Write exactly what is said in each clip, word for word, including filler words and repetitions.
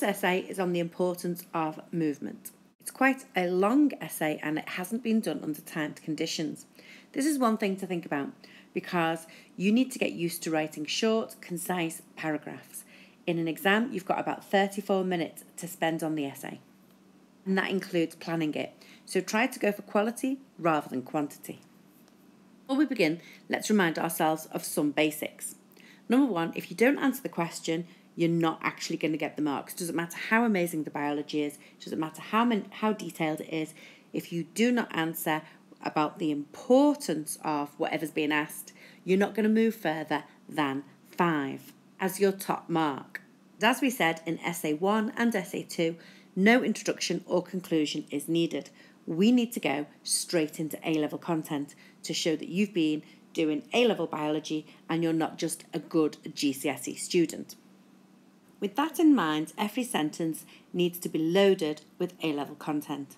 This essay is on the importance of movement. It's quite a long essay and it hasn't been done under timed conditions. This is one thing to think about because you need to get used to writing short, concise paragraphs. In an exam, you've got about thirty-four minutes to spend on the essay, and that includes planning it. So try to go for quality rather than quantity. Before we begin, let's remind ourselves of some basics. Number one, if you don't answer the question, you're not actually going to get the marks. It doesn't matter how amazing the biology is, it doesn't matter how many, how detailed it is. If you do not answer about the importance of whatever's being asked, you're not going to move further than five as your top mark. As we said in essay one and essay two, no introduction or conclusion is needed. We need to go straight into A-level content to show that you've been doing A-level biology and you're not just a good G C S E student. With that in mind, every sentence needs to be loaded with A-level content.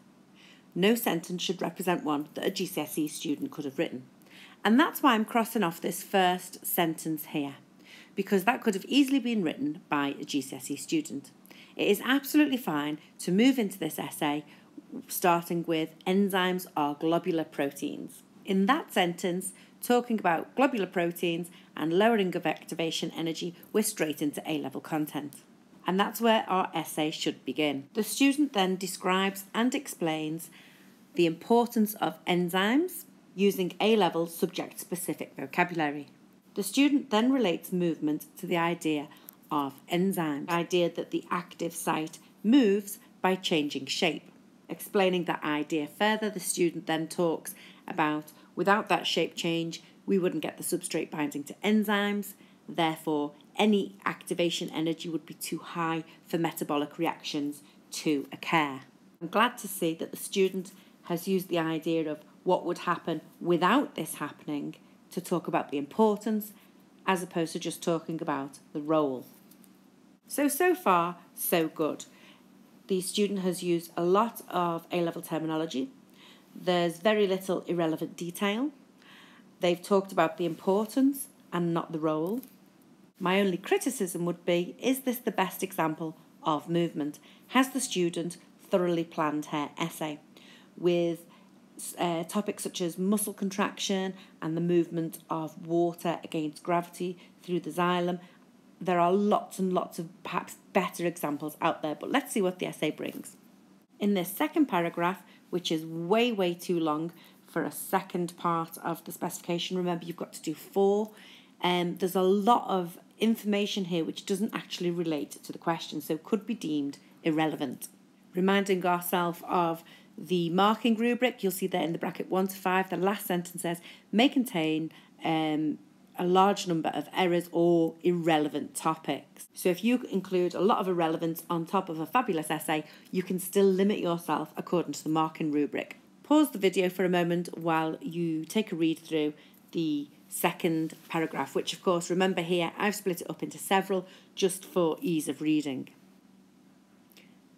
No sentence should represent one that a G C S E student could have written. And that's why I'm crossing off this first sentence here, because that could have easily been written by a G C S E student. It is absolutely fine to move into this essay starting with enzymes are globular proteins. In that sentence, talking about globular proteins and lowering of activation energy, we're straight into A-level content. And that's where our essay should begin. The student then describes and explains the importance of enzymes using A-level subject-specific vocabulary. The student then relates movement to the idea of enzymes, the idea that the active site moves by changing shape. Explaining that idea further, the student then talks about without that shape change, we wouldn't get the substrate binding to enzymes. Therefore, any activation energy would be too high for metabolic reactions to occur. I'm glad to see that the student has used the idea of what would happen without this happening to talk about the importance as opposed to just talking about the role. So, so far, so good. The student has used a lot of A-level terminology. There's very little irrelevant detail. They've talked about the importance and not the role. My only criticism would be, is this the best example of movement? Has the student thoroughly planned her essay with uh, topics such as muscle contraction and the movement of water against gravity through the xylem? There are lots and lots of perhaps better examples out there, but let's see what the essay brings. In this second paragraph, which is way, way too long for a second part of the specification. Remember, you've got to do four. Um, there's a lot of information here which doesn't actually relate to the question, so could be deemed irrelevant. Reminding ourselves of the marking rubric, you'll see there in the bracket one to five, the last sentence says, may contain um, a large number of errors or irrelevant topics. So if you include a lot of irrelevance on top of a fabulous essay, you can still limit yourself according to the marking rubric. Pause the video for a moment while you take a read through the second paragraph, which of course, remember here, I've split it up into several just for ease of reading.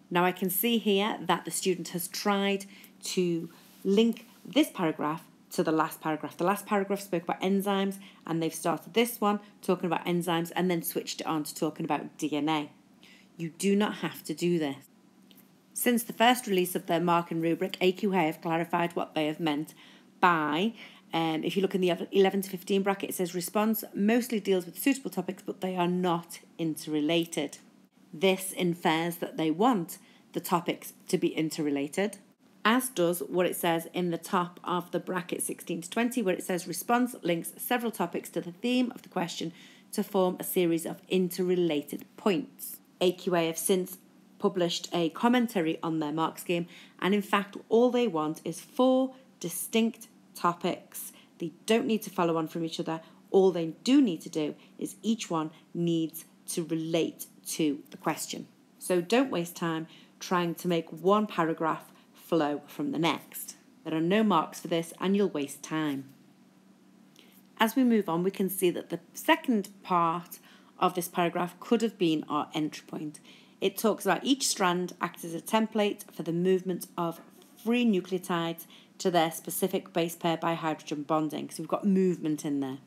Now I can see here that the student has tried to link this paragraph to the last paragraph. The last paragraph spoke about enzymes and they've started this one talking about enzymes and then switched it on to talking about D N A. You do not have to do this. Since the first release of their marking rubric, A Q A have clarified what they have meant by, um, if you look in the eleven to fifteen bracket, it says response mostly deals with suitable topics but they are not interrelated. This infers that they want the topics to be interrelated, as does what it says in the top of the bracket sixteen to twenty, where it says response links several topics to the theme of the question to form a series of interrelated points. A Q A have since published a commentary on their mark scheme, and in fact all they want is four distinct topics. They don't need to follow on from each other. All they do need to do is each one needs to relate to the question. So don't waste time trying to make one paragraph flow from the next. There are no marks for this and you'll waste time. As we move on, we can see that the second part of this paragraph could have been our entry point. It talks about each strand acts as a template for the movement of free nucleotides to their specific base pair by hydrogen bonding. So we've got movement in there.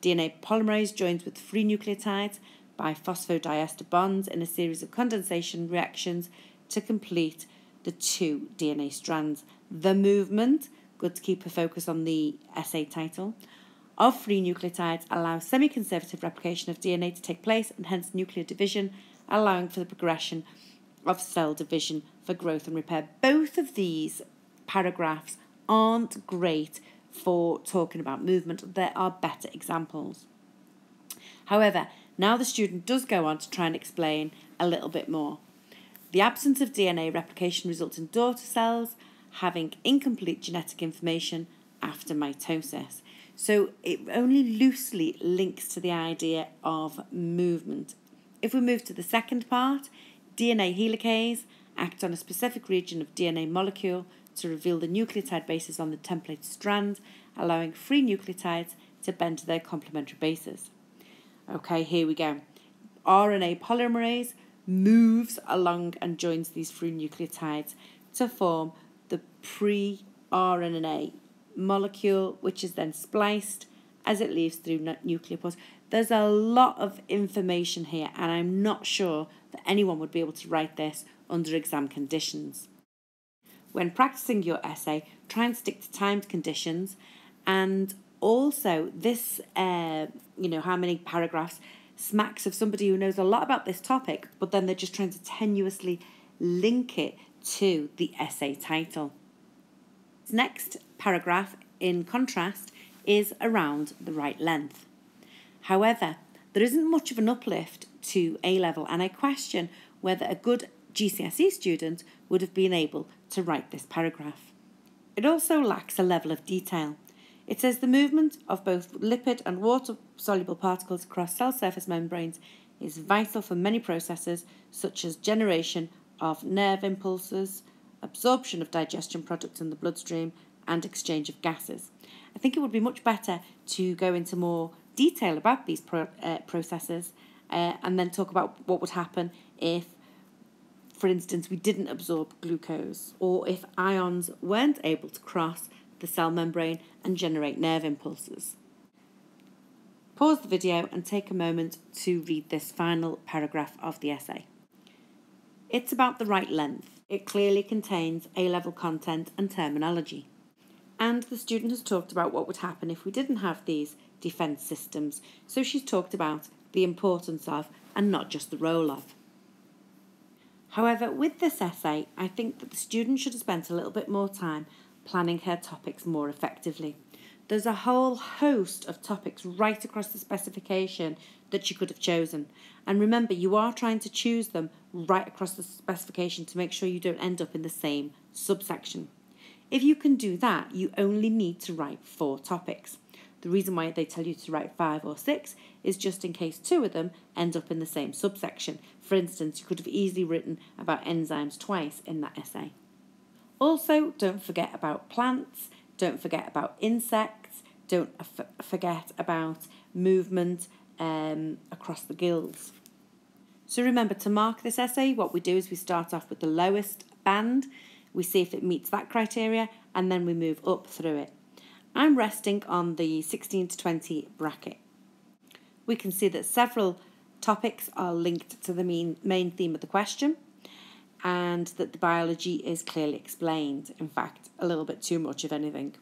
D N A polymerase joins with free nucleotides by phosphodiester bonds in a series of condensation reactions to complete the two D N A strands. The movement, good to keep a focus on the essay title, of free nucleotides allows semi-conservative replication of D N A to take place and hence nuclear division, allowing for the progression of cell division for growth and repair. Both of these paragraphs aren't great for talking about movement. There are better examples. However, now the student does go on to try and explain a little bit more. The absence of D N A replication results in daughter cells having incomplete genetic information after mitosis. So it only loosely links to the idea of movement. If we move to the second part, D N A helicase act on a specific region of D N A molecule to reveal the nucleotide bases on the template strand, allowing free nucleotides to bend to their complementary bases. Okay, here we go. R N A polymerase moves along and joins these free nucleotides to form the pre-R N A molecule, which is then spliced as it leaves through nucleopores. There's a lot of information here, and I'm not sure that anyone would be able to write this under exam conditions. When practicing your essay, try and stick to timed conditions, and also this, uh, you know, how many paragraphs smacks of somebody who knows a lot about this topic, but then they're just trying to tenuously link it to the essay title. This next paragraph, in contrast, is around the right length. However, there isn't much of an uplift to A-level, and I question whether a good G C S E student would have been able to write this paragraph. It also lacks a level of detail. It says the movement of both lipid and water-soluble particles across cell surface membranes is vital for many processes, such as generation of nerve impulses, absorption of digestion products in the bloodstream, and exchange of gases. I think it would be much better to go into more detail about these pro uh, processes uh, and then talk about what would happen if, for instance, we didn't absorb glucose, or if ions weren't able to cross the cell membrane and generate nerve impulses. Pause the video and take a moment to read this final paragraph of the essay. It's about the right length. It clearly contains A-level content and terminology. And the student has talked about what would happen if we didn't have these defence systems. So she's talked about the importance of and not just the role of. However, with this essay, I think that the student should have spent a little bit more time planning her topics more effectively. There's a whole host of topics right across the specification that she could have chosen. And remember, you are trying to choose them right across the specification to make sure you don't end up in the same subsection. If you can do that, you only need to write four topics. The reason why they tell you to write five or six is just in case two of them end up in the same subsection. For instance, you could have easily written about enzymes twice in that essay. Also, don't forget about plants, don't forget about insects, don't forget about movement um, across the gills. So remember, to mark this essay, what we do is we start off with the lowest band, we see if it meets that criteria, and then we move up through it. I'm resting on the sixteen to twenty bracket. We can see that several topics are linked to the main, main theme of the question, and that the biology is clearly explained. In fact, a little bit too much of anything.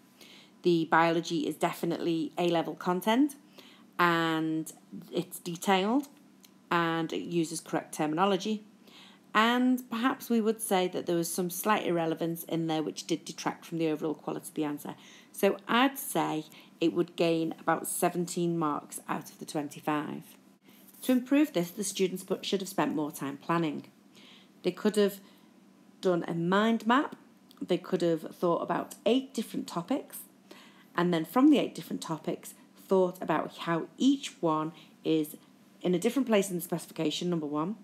The biology is definitely A-level content, and it's detailed, and it uses correct terminology. And perhaps we would say that there was some slight irrelevance in there which did detract from the overall quality of the answer. So I'd say it would gain about seventeen marks out of the twenty-five. To improve this, the students should have spent more time planning. They could have done a mind map. They could have thought about eight different topics, and then from the eight different topics, thought about how each one is in a different place in the specification, number one,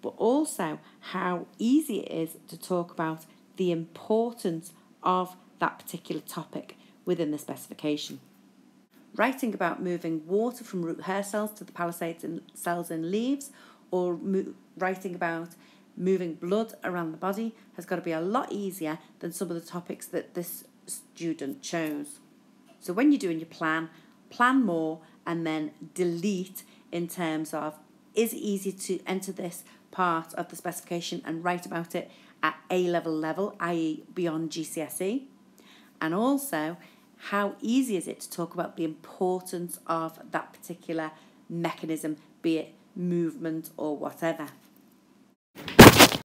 but also how easy it is to talk about the importance of that particular topic within the specification. Writing about moving water from root hair cells to the palisade cells in leaves, or mo writing about moving blood around the body, has got to be a lot easier than some of the topics that this student chose. So when you're doing your plan, plan more and then delete in terms of is easy to enter this part of the specification and write about it at A-level level, that is beyond G C S E. And also, how easy is it to talk about the importance of that particular mechanism, be it movement or whatever.